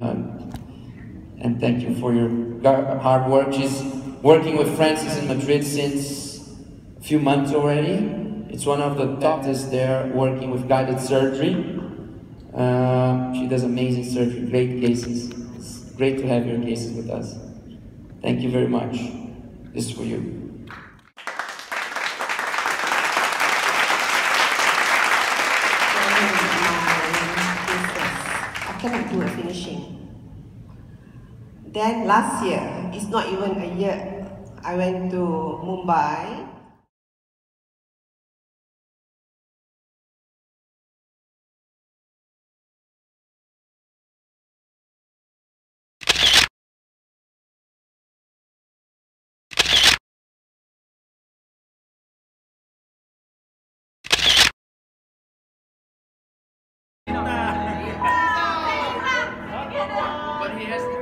And thank you for your hard work. She's working with Francis in Madrid since a few months already. It's one of the doctors there working with guided surgery. She does amazing surgery, great cases. It's great to have your cases with us. Thank you very much. This is for you. I cannot do a finishing. Then last year, it's not even a year, I went to Mumbai. But he has